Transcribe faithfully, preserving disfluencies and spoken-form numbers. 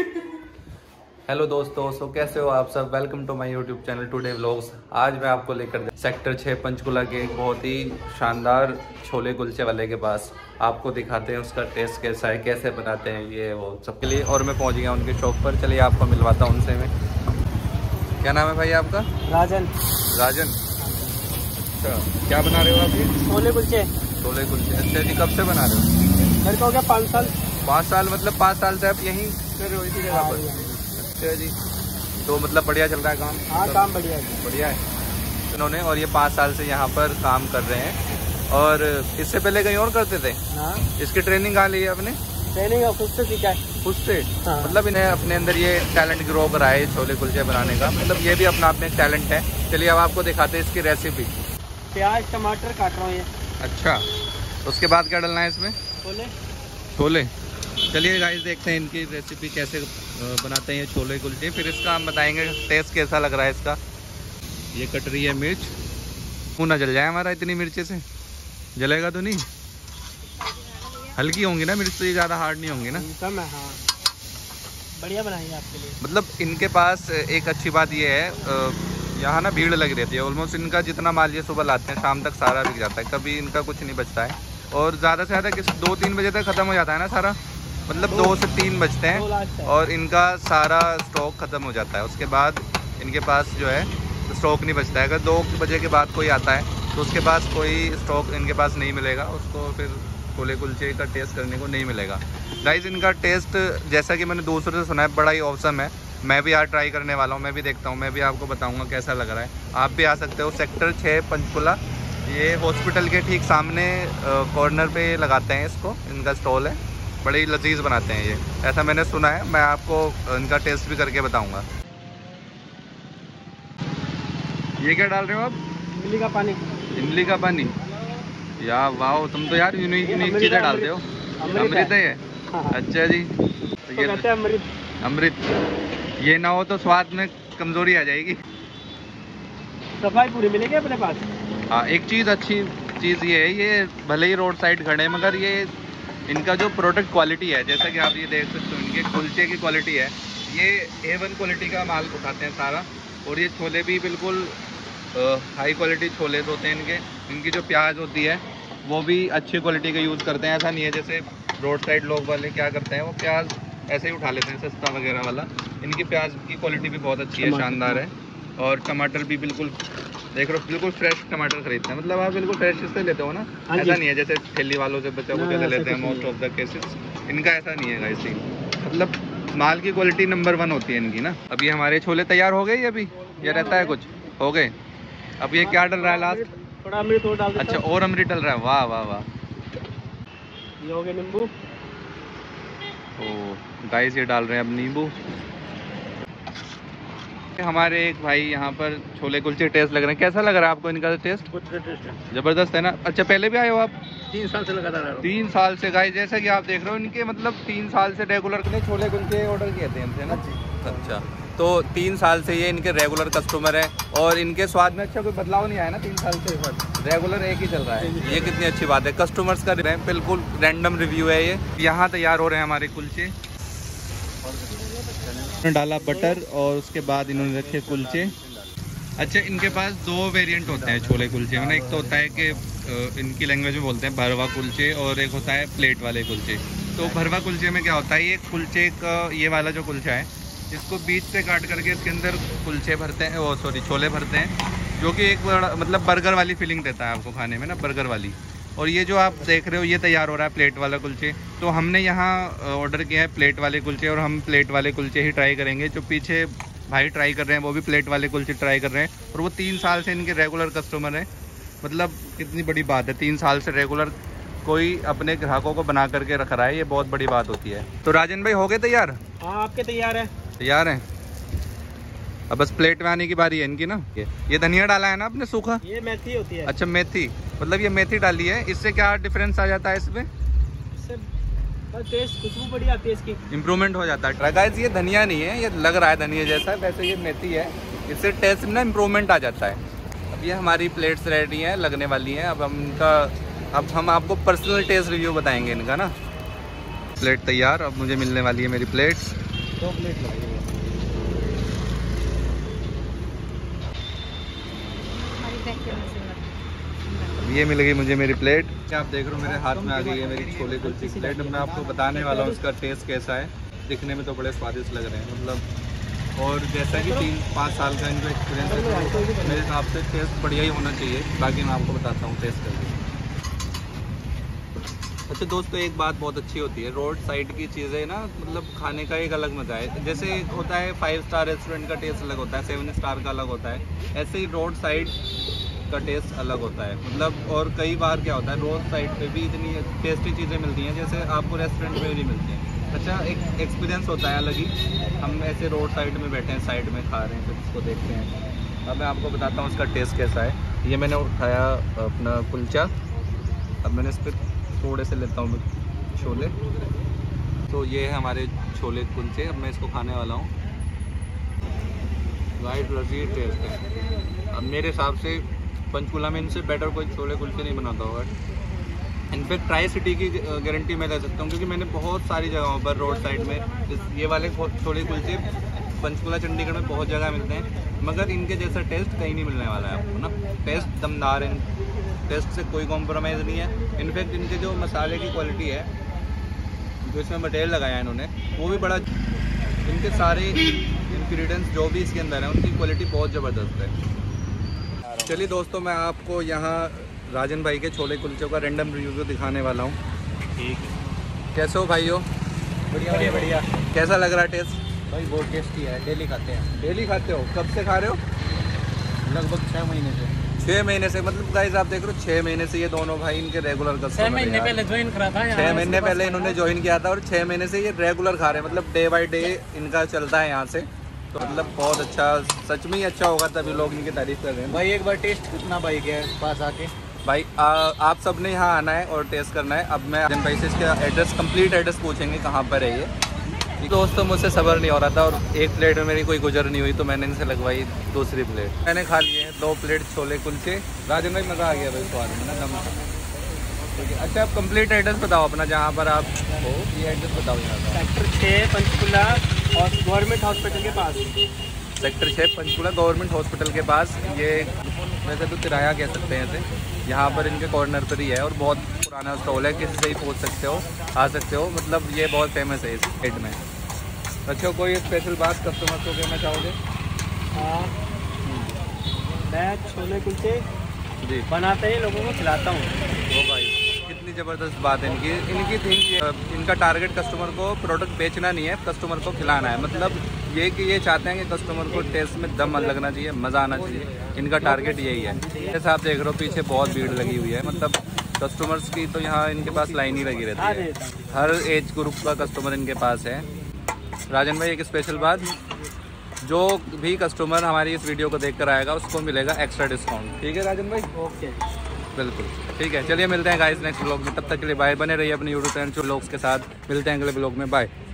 Hello दोस्तों, सो कैसे हो आप सब। Welcome to my YouTube channel today vlogs. आज मैं आपको लेकर सेक्टर छः पंचकुला के एक बहुत ही शानदार छोले कुलचे वाले के पास आपको दिखाते हैं उसका टेस्ट कैसा है, कैसे बनाते हैं ये वो सबके लिए। और मैं पहुंच गया उनके शॉप पर, चलिए आपको मिलवाता हूँ उनसे। मैं क्या नाम है भाई आपका? राजन। राजन, अच्छा क्या बना रहे हो आप? ये छोले कुलचे। छोले कुलचे, अच्छा जी। कब से बना रहे हो? मेरे को हो गया पाँच साल। पाँच साल मतलब पाँच साल से आप यहीं कर रहे हो इसी जगह पर? अच्छा जी, तो मतलब बढ़िया चल रहा है काम? हाँ, काम बढ़िया है। बढ़िया है इन्होंने, और ये पाँच साल से यहाँ पर काम कर रहे हैं। और इससे पहले कहीं और करते थे? हाँ। इसकी ट्रेनिंग कहाँ ली है आपने? ट्रेनिंग खुद से सीखा है। खुद से? हाँ। मतलब इन्हें अपने अंदर ये टैलेंट ग्रो कराए छोले कुलचे बनाने का, मतलब ये भी अपना अपने टैलेंट है। चलिए अब आपको दिखाते हैं इसकी रेसिपी। प्याज टमाटर काट रहा हूँ ये। अच्छा, उसके बाद क्या डालना है इसमें? छोले। छोले, चलिए गाइस देखते हैं इनकी रेसिपी कैसे बनाते हैं ये छोले कुलचे, फिर इसका हम बताएंगे टेस्ट कैसा लग रहा है इसका। ये कट रही है मिर्च, मुँह ना जल जाए हमारा इतनी मिर्ची से। जलेगा तो नहीं? हल्की होंगी ना मिर्च, तो ये ज़्यादा हार्ड नहीं होंगी ना? कम है, हाँ। बढ़िया बनाएंगे आपके लिए। मतलब इनके पास एक अच्छी बात ये है, यहाँ ना भीड़ लग रहती है। ऑलमोस्ट इनका जितना माल ये सुबह लाते हैं शाम तक सारा बिक जाता है, कभी इनका कुछ नहीं बचता है। और ज़्यादा से ज़्यादा किस दो तीन बजे तक ख़त्म हो जाता है ना सारा, मतलब दो से तीन बजते हैं और इनका सारा स्टॉक ख़त्म हो जाता है। उसके बाद इनके पास जो है स्टॉक नहीं बचता है। अगर दो बजे के बाद कोई आता है तो उसके पास कोई स्टॉक इनके पास नहीं मिलेगा, उसको फिर छोले कुलचे का टेस्ट करने को नहीं मिलेगा। गाइस इनका टेस्ट, जैसा कि मैंने दूसरों से सुना है, बड़ा ही औसम है। मैं भी यहाँ ट्राई करने वाला हूँ, मैं भी देखता हूँ, मैं भी आपको बताऊँगा कैसा लग रहा है। आप भी आ सकते हो सेक्टर छः पंचकुला, ये हॉस्पिटल के ठीक सामने कॉर्नर पर लगाते हैं इसको, इनका स्टॉल है। बड़े लजीज बनाते हैं ये, ऐसा मैंने सुना है। मैं आपको इनका टेस्ट भी करके बताऊंगा। ये क्या डाल रहे हो आप? इमली का पानी। इमली का पानी, यार वाह, तुम तो यार यूनिक यूनिक चीज़ें डालते हो। अमृत है ये? अच्छा जी, तो ये अमृत। अमृत ये ना हो तो स्वाद में कमजोरी आ जाएगी। सफाई पूरी मिलेगी अपने पास। हाँ, एक चीज़ अच्छी चीज़ ये है, ये भले ही रोड साइड खड़े हैं मगर ये इनका जो प्रोडक्ट क्वालिटी है, जैसा कि आप ये देख सकते हो इनके कुलचे की क्वालिटी है, ये ए वन क्वालिटी का माल उठाते हैं सारा। और ये छोले भी बिल्कुल हाई क्वालिटी छोले होते हैं इनके। इनकी जो प्याज होती है वो भी अच्छी क्वालिटी का यूज़ करते हैं, ऐसा नहीं है जैसे रोड साइड लोग वाले क्या करते हैं, वो प्याज ऐसे ही उठा लेते हैं सस्ता वगैरह वाला। इनकी प्याज की क्वालिटी भी बहुत अच्छी है, शानदार है। और टमाटर भी बिल्कुल देख रहे हो, बिल्कुल फ्रेश टमाटर खरीदते हैं, मतलब आप बिल्कुल फ्रेश से लेते हो ना, ऐसा नहीं है जैसे ठेली वालों से बच्चों को ले लेते हैं मोस्ट ऑफ द केसेस। इनका ऐसा नहीं है गाइस, मतलब माल की क्वालिटी नंबर वन होती है इनकी ना। अब ये हमारे छोले तैयार हो गए, अभी ये रहता है कुछ हो गए। अब ये क्या डल रहा है लास्ट? थोड़ा अमृत और डाल। अच्छा, और अमृत डल रहा है, वाह वाह वाह। ये हो गए नींबू, ओह गाइस ये डाल रहे हैं अब नींबू। हमारे एक भाई यहाँ पर छोले कुलचे टेस्ट लग रहे हैं, कैसा लग रहा है आपको इनका टेस्ट? टेस्ट जबरदस्त है ना। अच्छा, पहले भी आए हो आप? तीन साल से लगातार। तीन साल से गाइस, जैसे कि आप देख रहे हो इनके, मतलब तीन साल से रेगुलर के छोले कुलचे ऑर्डर किए थे इनसे ना। अच्छा, तो तीन साल से ये इनके रेगुलर कस्टमर है और इनके स्वाद में अच्छा कोई बदलाव नहीं आया ना तीन साल से, रेगुलर एक ही चल रहा है। ये कितनी अच्छी बात है, कस्टमर्स का बिल्कुल रैंडम रिव्यू है ये। यहाँ तैयार हो रहे हैं हमारे कुलचे, डाला बटर और उसके बाद इन्होंने रखे कुलचे। अच्छा, इनके पास दो वेरिएंट होते हैं छोले कुलचे में, एक तो होता है कि इनकी लैंग्वेज में बोलते हैं भरवा कुलचे और एक होता है प्लेट वाले कुलचे। तो भरवा कुलचे में क्या होता है, ये कुलचे का ये वाला जो कुलचा है इसको बीच से काट करके इसके अंदर कुलचे भरते हैं, वो सॉरी छोले भरते हैं, जो कि एक मतलब बर्गर वाली फीलिंग देता है आपको खाने में ना, बर्गर वाली। और ये जो आप देख रहे हो ये तैयार हो रहा है प्लेट वाला कुलचे। तो हमने यहाँ ऑर्डर किया है प्लेट वाले कुलचे और हम प्लेट वाले कुलचे ही ट्राई करेंगे। जो पीछे भाई ट्राई कर रहे हैं वो भी प्लेट वाले कुलचे ट्राई कर रहे हैं, और वो तीन साल से इनके रेगुलर कस्टमर हैं। मतलब कितनी बड़ी बात है, तीन साल से रेगुलर कोई अपने ग्राहकों को बना करके रख रहा है, ये बहुत बड़ी बात होती है। तो राजन भाई हो गए तैयार? हाँ, आपके तैयार हैं। तैयार हैं, अब बस प्लेट में आने की बारी है इनकी ना। ये धनिया डाला है ना आपने सूखा? ये मेथी होती है। अच्छा मेथी, मतलब ये मेथी डाली है, इससे क्या डिफरेंस आ जाता है इसमें? इससे टेस्ट खुशबू बढ़िया आती है इसकी, इम्प्रूवमेंट हो जाता है। गाइस ये धनिया नहीं है, ये लग रहा है धनिया जैसा, वैसे ये मेथी है, इससे टेस्ट में ना इम्प्रूवमेंट आ जाता है। अब ये हमारी प्लेट्स रेडी हैं, लगने वाली हैं। अब हम इनका अब हम आपको पर्सनल टेस्ट रिव्यू बताएंगे इनका ना। प्लेट तैयार, अब मुझे मिलने वाली है मेरी प्लेट्स। चॉकलेट लगेगा। ये मिल गई मुझे मेरी प्लेट। आप देख रहे हो मेरे हाथ में आ गई है मेरी छोले कुलचे की प्लेट। मैं आपको बताने वाला हूँ इसका टेस्ट कैसा है। दिखने में तो बड़े स्वादिष्ट लग रहे हैं मतलब, और जैसा कि तीन पाँच साल का इनका एक्सपीरियंस है तो मेरे हिसाब से टेस्ट बढ़िया ही होना चाहिए। बाकी मैं आपको बताता हूँ टेस्ट करके। अच्छा दोस्तों, एक बात बहुत अच्छी होती है, रोड साइड की चीज़ें ना मतलब खाने का एक अलग मज़ा है। जैसे होता है फाइव स्टार रेस्टोरेंट का टेस्ट अलग होता है, सेवन स्टार का अलग होता है, ऐसे ही रोड साइड का टेस्ट अलग होता है मतलब। और कई बार क्या होता है, रोड साइड पे भी इतनी टेस्टी चीज़ें मिलती हैं जैसे आपको रेस्टोरेंट में भी नहीं मिलती हैं। अच्छा एक एक्सपीरियंस होता है अलग ही। हम ऐसे रोड साइड में बैठे हैं, साइड में खा रहे हैं, फिर उसको देखते हैं। अब मैं आपको बताता हूँ इसका टेस्ट कैसा है। ये मैंने उठाया अपना कुलचा, अब मैंने इस पर थोड़े से लेता हूँ छोले। तो ये है हमारे छोले कुलचे, अब मैं इसको खाने वाला हूँ। वाइट लजीज टेस्ट है। अब मेरे हिसाब से पंचकूला में इनसे बेटर कोई छोले कुलचे नहीं बनाता होगा। इनफैक्ट ट्राइसिटी की गारंटी मैं दे सकता हूँ क्योंकि मैंने बहुत सारी जगहों पर रोड साइड में ये वाले छोले कुलचे पंचकूला चंडीगढ़ में बहुत जगह मिलते हैं, मगर इनके जैसा टेस्ट कहीं नहीं मिलने वाला है आपको ना। टेस्ट दमदार है, टेस्ट से कोई कॉम्प्रोमाइज़ नहीं है। इनफैक्ट इनके जो मसाले की क्वालिटी है, जो इसमें मटेरियल लगाया है इन्होंने, वो भी बड़ा, इनके सारे इंग्रेडिएंट्स जो भी इसके अंदर हैं उनकी क्वालिटी बहुत ज़बरदस्त है। चलिए दोस्तों, मैं आपको यहाँ राजन भाई के छोले कुलचे का रेंडम रिव्यू दिखाने वाला हूँ। ठीक है, कैसे हो भाई? हो बढ़िया बढ़िया बढ़िया। कैसा लग रहा है टेस्ट? भाई बहुत टेस्टी है, डेली खाते हैं। डेली खाते हो? कब से खा रहे हो? लगभग छः महीने से। छः महीने से मतलब गाइस आप देख रहे हो, छः महीने से ये दोनों भाई इनके रेगुलर कस्टमर। छः महीने पहले ज्वाइन करा था, छः महीने पहले इन्होंने ज्वाइन किया था और छः महीने से ये रेगुलर खा रहे हैं मतलब डे बाय डे इनका चलता है यहाँ से। तो मतलब बहुत अच्छा, सच में ही अच्छा होगा तभी लोग इनकी तारीफ कर रहे हैं। भाई एक बार टेस्ट कितना भाई के पास आके, भाई आ, आप सब ने यहाँ आना है और टेस्ट करना है। अब मैं भाई से इसका एड्रेस, कम्प्लीट एड्रेस पूछेंगे कहाँ पर है ये। दोस्तों मुझसे सब्र नहीं हो रहा था और एक प्लेट में मेरी कोई गुजर नहीं हुई तो मैंने इनसे लगवाई दूसरी प्लेट। मैंने खा ली दो प्लेट छोले कुलचे। राजन भाई मज़ा आ गया भाई स्वाद में ना दम। ठीक है, अच्छा आप कंप्लीट एड्रेस बताओ अपना जहाँ पर आप हो, ये एड्रेस बताओ। यहाँ पर सेक्टर छः पंचकूला और गवर्नमेंट हॉस्पिटल के पास। सेक्टर छः पंचकूला गवर्नमेंट हॉस्पिटल के पास। ये वैसे तो किराया कह सकते हैं ऐसे, यहाँ पर इनके कॉर्नर पर ही है और बहुत पुराना स्टॉल है, किसी से ही पहुँच सकते हो, आ सकते हो मतलब ये बहुत फेमस है इस एड में। अच्छा कोई स्पेशल बात कस्टमर को कहना चाहोगे? मैं छोले कुलचे जी बनाते ही लोगों को खिलाता हूँ। वो भाई कितनी ज़बरदस्त बात है इनकी। इनकी थिंक, इनका टारगेट कस्टमर को प्रोडक्ट बेचना नहीं है, कस्टमर को खिलाना है। मतलब ये कि ये चाहते हैं कि कस्टमर को टेस्ट में दम लगना चाहिए, मज़ा आना चाहिए, इनका टारगेट यही है। जैसे आप देख रहे हो पीछे बहुत भीड़ लगी हुई है मतलब कस्टमर्स की, तो यहाँ इनके पास लाइन ही लगी रहती है, हर एज ग्रुप का कस्टमर इनके पास है। राजन भाई एक स्पेशल बात, जो भी कस्टमर हमारी इस वीडियो को देखकर आएगा उसको मिलेगा एक्स्ट्रा डिस्काउंट। ठीक है राजन भाई? ओके बिल्कुल ठीक है। चलिए मिलते हैं गाइस नेक्स्ट ब्लॉग में, तब तक के लिए बाय। बने रहिए अपने यूट्यूब चैनल ब्लॉग्स के साथ। मिलते हैं अगले ब्लॉग में, बाय।